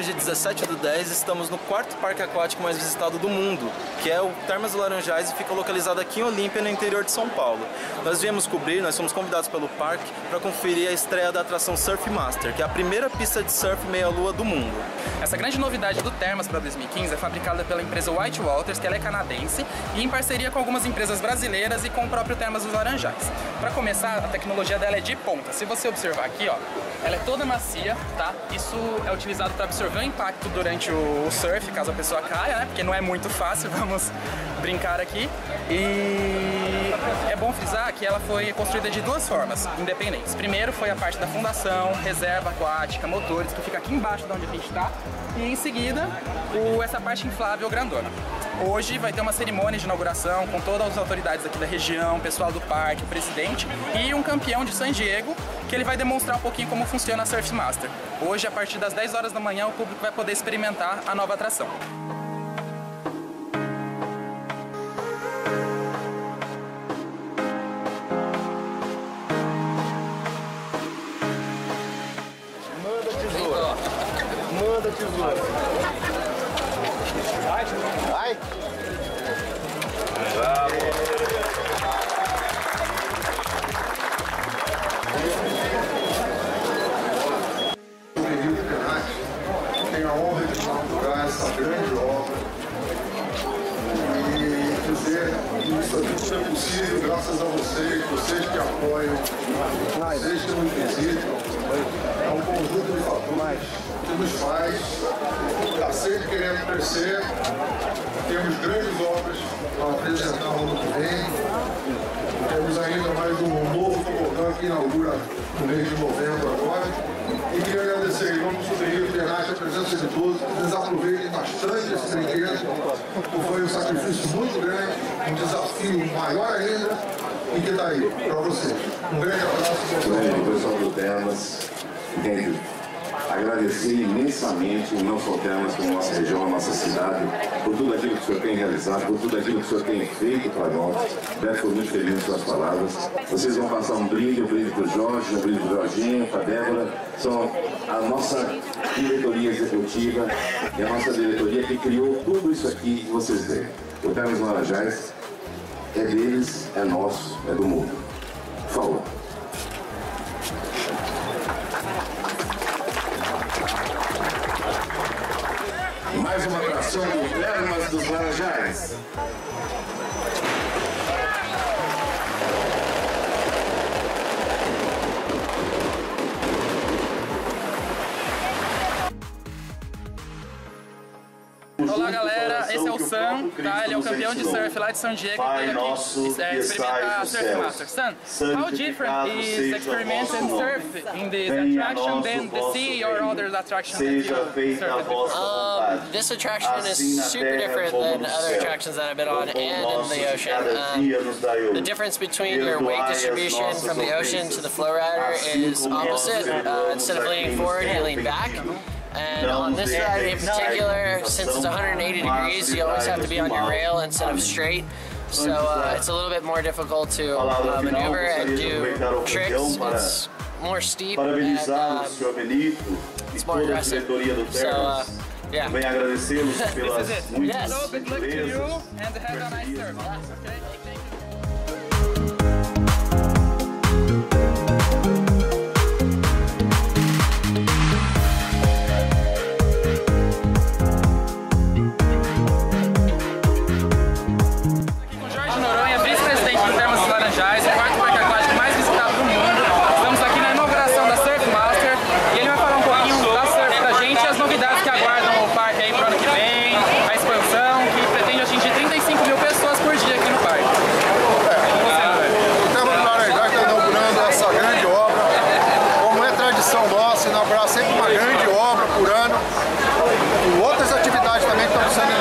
Hoje, 17/10, estamos no quarto parque aquático mais visitado do mundo, que é o Thermas dos Laranjais, e fica localizado aqui em Olímpia, no interior de São Paulo. Nós fomos convidados pelo parque para conferir a estreia da atração Surf Master, que é a primeira pista de surf meia-lua do mundo. Essa grande novidade do Thermas para 2015 é fabricada pela empresa White Waters, que ela é canadense, e em parceria com algumas empresas brasileiras e com o próprio Thermas dos Laranjais. Para começar, a tecnologia dela é de ponta. Se você observar aqui, ó, ela é toda macia, tá? Isso é utilizado para absorver o impacto durante o surf, caso a pessoa caia, né? Porque não é muito fácil, vamos brincar aqui. E é bom frisar que ela foi construída de duas formas independentes. Primeiro foi a parte da fundação, reserva aquática, motores, que fica aqui embaixo de onde a gente está. E em seguida, essa parte inflável grandona. Hoje vai ter uma cerimônia de inauguração com todas as autoridades aqui da região, o pessoal do parque, o presidente e um campeão de San Diego, que ele vai demonstrar um pouquinho como funciona a Surf Master. Hoje, a partir das 10 horas da manhã, o público vai poder experimentar a nova atração. Manda tesoura! Manda tesoura! Vai! Bravo! Essa grande obra e dizer que isso é possível graças a vocês que apoiam, vocês que nos visitam. É um conjunto de fatores que nos faz estar sempre querendo crescer. Temos grandes obras para apresentar no ano que vem. Temos ainda mais um novo tobogã que inaugura no mês de novembro agora. E queria agradecer em nome do Sobrinho Ternais, a presença de todos. Vocês aproveitem bastante esse brinquedo, porque foi um sacrifício muito grande, um desafio maior ainda, e que está aí para vocês. Um grande abraço. Grande pessoal do Thermas, agradecer imensamente não só Thermas, como a nossa região, a nossa cidade, por tudo aquilo que o senhor tem realizado, por tudo aquilo que o senhor tem feito para nós. Beto foi muito feliz com as palavras. Vocês vão passar um brinde para o Jorge, um brinde para o Jorginho, para a Débora. São a nossa diretoria executiva e a nossa diretoria que criou tudo isso aqui que vocês veem. O Thermas dos Laranjais é deles, é nosso, é do mundo. Falou. Mais uma atração do Thermas dos Laranjais. Olá galera, esse é o Sam, tá? Ele é o campeão de surf lá de San Diego, veio aqui experimentar Surf Master. Sam, how different is experimenting surf in the attraction than the sea or other attractions that you surf? This attraction is super different than other attractions that I've been on and in the ocean. The difference between your weight distribution from the ocean to the flow rider is opposite. Instead of leaning forward, you lean back. And on this ride in particular, since it's 180 degrees, you always have to be on your rail instead of straight. So it's a little bit more difficult to maneuver and do tricks. It's more steep and it's more aggressive. So yeah. This is it. Yes. So good luck to you and have a nice surf. Okay? Inaugurar sempre uma grande obra por ano, e outras atividades também que estão sendo